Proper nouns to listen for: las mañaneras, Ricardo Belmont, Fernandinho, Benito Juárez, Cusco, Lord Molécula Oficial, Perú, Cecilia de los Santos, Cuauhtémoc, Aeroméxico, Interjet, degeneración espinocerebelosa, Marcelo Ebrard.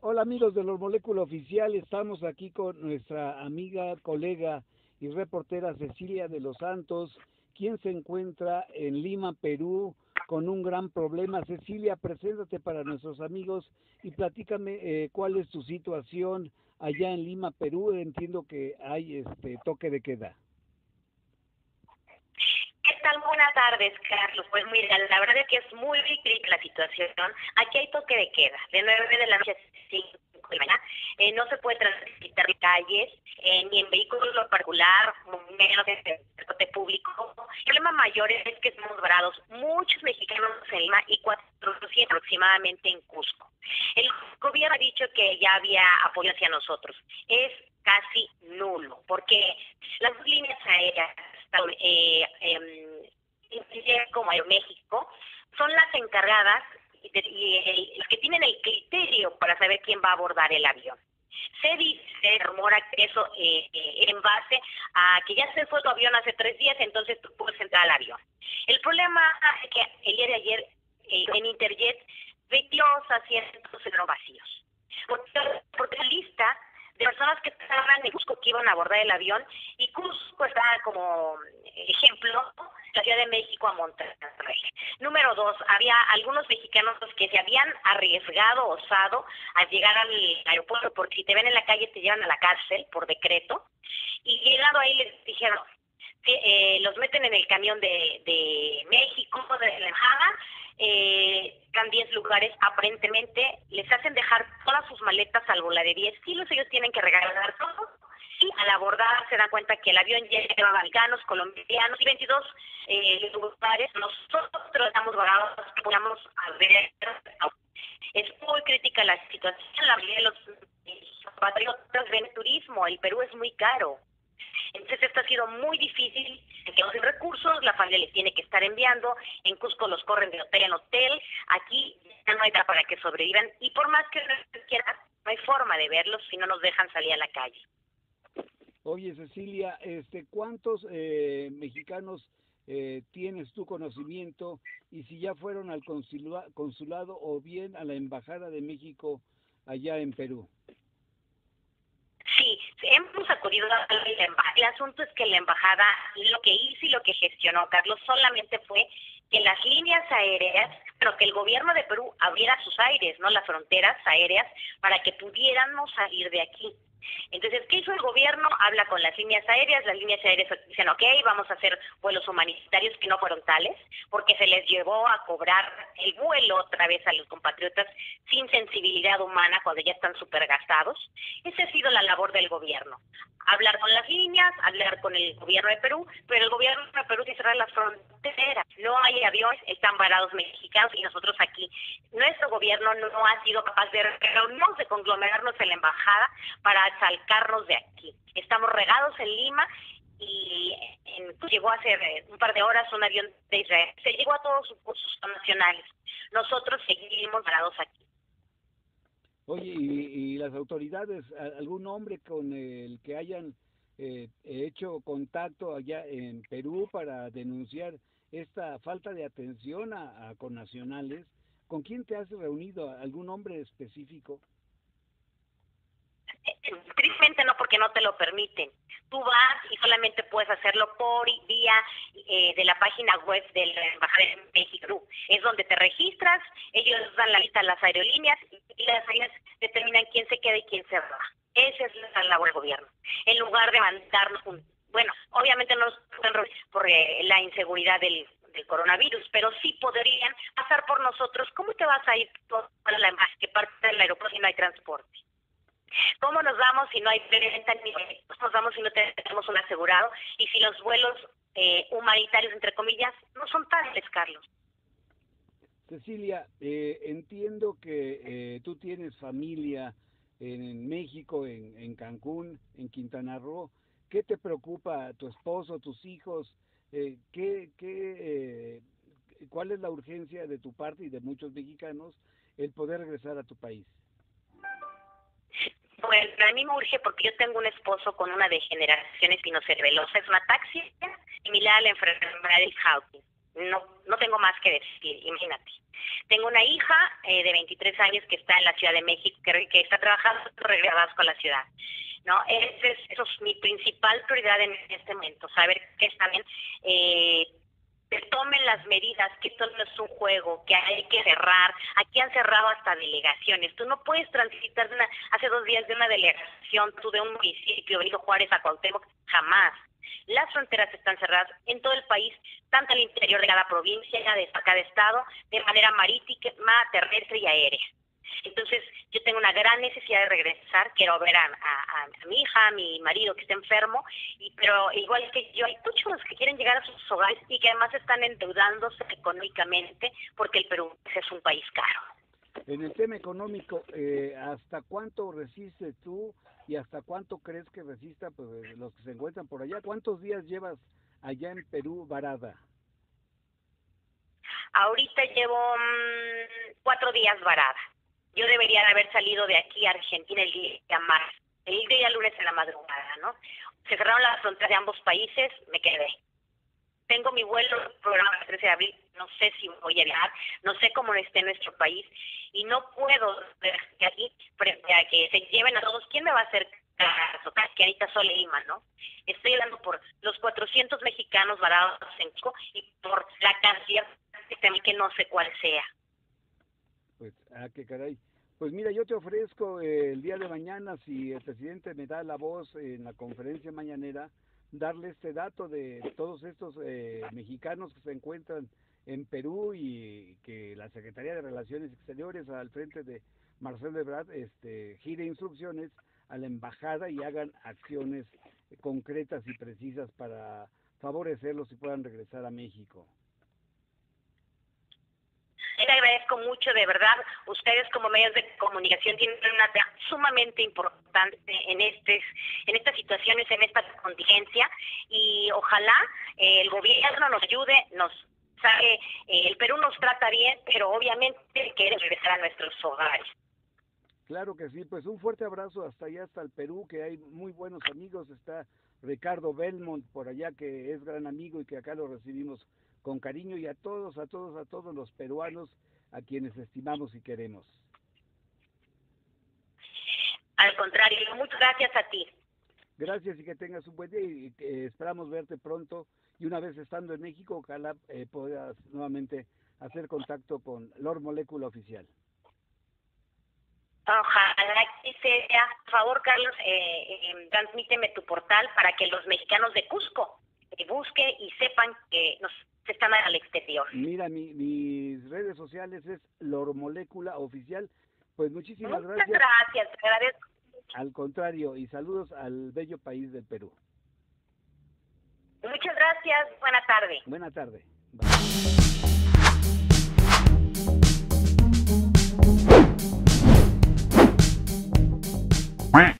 Hola amigos de Lord Molécula Oficial, estamos aquí con nuestra amiga, colega y reportera Cecilia de los Santos, quien se encuentra en Lima, Perú, con un gran problema. Cecilia, preséntate para nuestros amigos y platícame cuál es tu situación allá en Lima, Perú. Entiendo que hay toque de queda. ¿Qué tal? Buenas tardes, Carlos. Pues mira, la verdad es que es muy crítica la situación. Aquí hay toque de queda, de 9 de la noche a 5 de la mañana. No se puede transitar en calles, ni en vehículos particulares, menos en transporte público. El problema mayor es que estamos varados muchos mexicanos en Lima y 400 aproximadamente en Cusco. El gobierno ha dicho que ya había apoyo hacia nosotros. Es casi nulo, porque las líneas aéreas como Aeroméxico son las encargadas y las que tienen el criterio para saber quién va a abordar el avión. Se dice, se rumora que eso en base a que ya se fue tu avión hace 3 días, entonces tú puedes entrar al avión. El problema es que el día de ayer en Interjet veías asientos vacíos. Porque la lista de personas que estaban en Cusco que iban a abordar el avión, y Cusco está como ejemplo, la Ciudad de México a Monterrey. Número 2, había algunos mexicanos que se habían arriesgado, osado, a llegar al aeropuerto, porque si te ven en la calle te llevan a la cárcel por decreto, y llegando ahí les dijeron, los meten en el camión de México, de la embajada, están 10 lugares, aparentemente les hacen dejar todas sus maletas salvo la de 10 kilos, ellos tienen que regalar todo, y al abordar se dan cuenta que el avión ya lleva balcanos, colombianos y 22 lugares. Nosotros estamos varados, podíamos haber. Es muy crítica la situación, la mayoría de los patriotas ven turismo, el Perú es muy caro. Entonces esto ha sido muy difícil, que no hay recursos, la familia les tiene que estar enviando, en Cusco los corren de hotel en hotel, aquí ya no hay nada para que sobrevivan, y por más que quieran, no hay forma de verlos si no nos dejan salir a la calle. Oye Cecilia, ¿cuántos mexicanos tienes tu conocimiento, y si ya fueron al consulado o bien a la Embajada de México allá en Perú? Sí, hemos acudido a la embajada. El asunto es que la embajada lo que hizo y lo que gestionó, Carlos, solamente fue que las líneas aéreas, pero que el gobierno de Perú abriera sus aires, no las fronteras aéreas, para que pudiéramos salir de aquí. Entonces, ¿qué hizo el gobierno? Habla con las líneas aéreas. Las líneas aéreas dicen, ok, vamos a hacer vuelos humanitarios que no fueron tales, porque se les llevó a cobrar el vuelo otra vez a los compatriotas sin sensibilidad humana cuando ya están supergastados. Esa ha sido la labor del gobierno. Hablar con las líneas, hablar con el gobierno de Perú, pero el gobierno de Perú tiene que cerrar las fronteras. No hay aviones, están varados mexicanos y nosotros aquí. Nuestro gobierno no ha sido capaz de reunirnos, de conglomerarnos en la embajada para salcarnos de aquí. Estamos regados en Lima y llegó hace un par de horas un avión de Israel. Se llegó a todos sus nacionales. Nosotros seguimos varados aquí. Oye, ¿y las autoridades, algún nombre con el que hayan hecho contacto allá en Perú para denunciar esta falta de atención a connacionales? ¿Con quién te has reunido? ¿Algún nombre específico? Tristemente no, porque no te lo permiten. Tú vas y solamente puedes hacerlo por vía de la página web de la Embajada de México. Es donde te registras, ellos dan la lista a las aerolíneas y las aerolíneas determinan quién se queda y quién se va. Esa es la labor del gobierno. En lugar de mandarnos bueno, obviamente no nos pueden por la inseguridad del coronavirus, pero sí podrían pasar por nosotros. ¿Cómo te vas a ir para la embajada que parte del aeropuerto si no hay transporte? ¿Cómo nos vamos si no hay venta? ¿Cómo nos vamos si no tenemos un asegurado? Y si los vuelos humanitarios, entre comillas, no son tales, Carlos. Cecilia, entiendo que tú tienes familia en México, en Cancún, en Quintana Roo. ¿Qué te preocupa? ¿Tu esposo, tus hijos? ¿Cuál es la urgencia de tu parte y de muchos mexicanos el poder regresar a tu país? Bueno, a mí me urge porque yo tengo un esposo con una degeneración espinocerebelosa, es una taxia similar a la enfermedad de Hawking. No tengo más que decir, imagínate. Tengo una hija de 23 años que está en la Ciudad de México, que está trabajando regresadas con la ciudad, ¿no? Eso es mi principal prioridad en este momento, saber que también se tomen las medidas, que esto no es un juego, que hay que cerrar. Aquí han cerrado hasta delegaciones. Tú no puedes transitar hace 2 días de una delegación, tú de un municipio, Benito Juárez a Cuauhtémoc, jamás. Las fronteras están cerradas en todo el país, tanto al interior de cada provincia, de cada estado, de manera marítima, terrestre y aérea. Entonces, yo tengo una gran necesidad de regresar, quiero ver a mi hija, a mi marido que está enfermo, pero igual que yo, hay muchos que quieren llegar a sus hogares y que además están endeudándose económicamente porque el Perú es un país caro. En el tema económico, ¿hasta cuánto resistes tú y hasta cuánto crees que resista, pues, los que se encuentran por allá? ¿Cuántos días llevas allá en Perú varada? Ahorita llevo 4 días varada. Yo debería de haber salido de aquí a Argentina el día martes, el día lunes en la madrugada, ¿no? Se cerraron las fronteras de ambos países, me quedé. Tengo mi vuelo programado el 13 de abril, no sé si voy a viajar, no sé cómo esté nuestro país, y no puedo que aquí, frente a que se lleven a todos, ¿quién me va a hacer caso? Que ahorita solo Lima, ¿no? Estoy hablando por los 400 mexicanos varados en Chico y por la cantidad que no sé cuál sea. Pues, ah, qué caray. Pues mira, yo te ofrezco el día de mañana, si el presidente me da la voz en la conferencia mañanera, darle este dato de todos estos mexicanos que se encuentran en Perú y que la Secretaría de Relaciones Exteriores, al frente de Marcelo Ebrard, gire instrucciones a la embajada y hagan acciones concretas y precisas para favorecerlos y puedan regresar a México. Le agradezco mucho, de verdad. Ustedes como medios de comunicación tienen una tarea sumamente importante en estas situaciones, en esta contingencia, y ojalá el gobierno nos ayude, nos saque, el Perú nos trata bien, pero obviamente quiere regresar a nuestros hogares. Claro que sí, pues un fuerte abrazo hasta allá, hasta el Perú, que hay muy buenos amigos. Está Ricardo Belmont por allá, que es gran amigo y que acá lo recibimos con cariño, y a todos los peruanos a quienes estimamos y queremos. Al contrario, muchas gracias a ti. Gracias y que tengas un buen día, y esperamos verte pronto, y una vez estando en México, ojalá puedas nuevamente hacer contacto con Lord Molécula Oficial. Ojalá que sea. Por favor, Carlos, transmíteme tu portal para que los mexicanos de Cusco busquen y sepan que nos están al exterior. Mira, mis redes sociales es Lord Molécula Oficial. Pues muchísimas gracias. Muchas gracias, te agradezco. Al contrario, y saludos al bello país del Perú. Muchas gracias, buena tarde. Buena tarde. Bye.